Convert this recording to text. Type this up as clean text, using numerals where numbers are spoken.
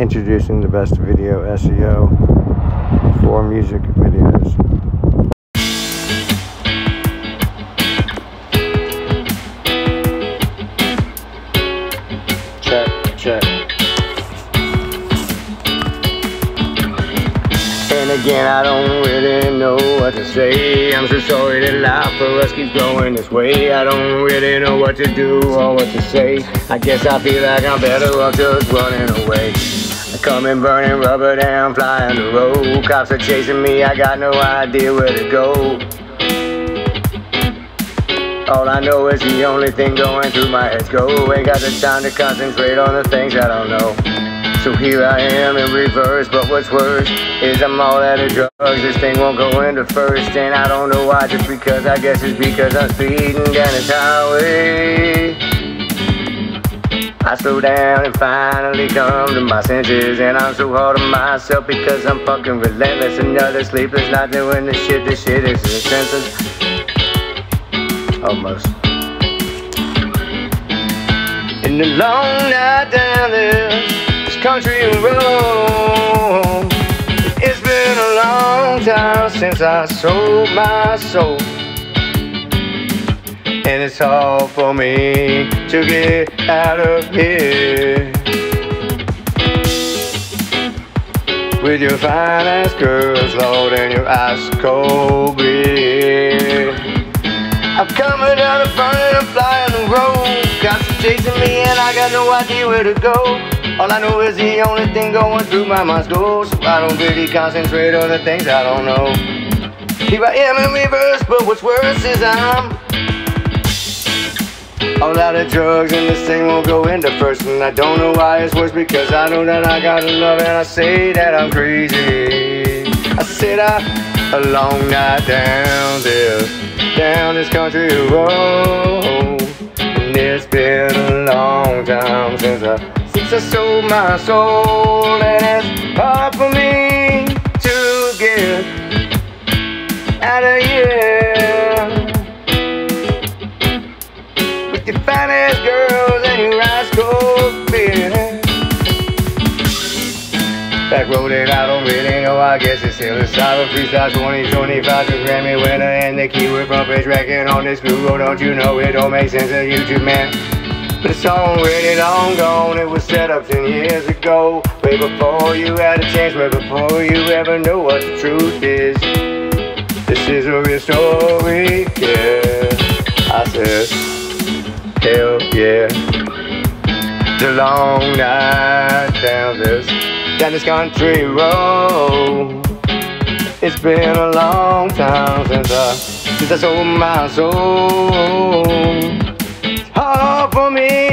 Introducing the best video SEO for music videos. Check. And again, I don't really know what to say. I'm so sorry that life for us keeps going this way. I don't really know what to do or what to say. I guess I feel like I'm better off just running away. Coming, burning rubber down, flying the road. Cops are chasing me, I got no idea where to go. All I know is the only thing going through my head's go. Ain't got the time to concentrate on the things I don't know. So here I am in reverse, but what's worse is I'm all out of drugs. This thing won't go into first, and I don't know why. Just because, I guess it's because I'm speeding down this highway. I slow down and finally come to my senses, and I'm so hard on myself because I'm fucking relentless. Another sleepless night doing this shit is senseless. Almost. In the long night down this country road, it's been a long time since I sold my soul. And it's hard for me to get out of here with your fine ass curls, Lord, and your ice cold beer. I'm coming down the front and I'm flying the road. Cops are chasing me and I got no idea where to go. All I know is the only thing going through my mind's goal. So I don't really concentrate on the things I don't know. Here I am in reverse, but what's worse is I'm all out of drugs and this thing won't go into first. And I don't know why it's worse, because I know that I got in love and I say that I'm crazy. I said a long night down this country road. And it's been a long time since I sold my soul. And it's hard for me to get out of here. Your fine ass girls and your ice cold beer. Back road and I don't really know, I guess it's still a solid freestyle 2025 to Grammy winner. And the keyword from page racking on this Google. Don't you know it don't make sense to YouTube, man? But it's already long gone, it was set up 10 years ago. Way before you had a chance, way before you ever knew what the truth is. This is a real story, yeah, I said. Hell yeah. The long night down this country road. It's been a long time since I sold my soul. It's hard for me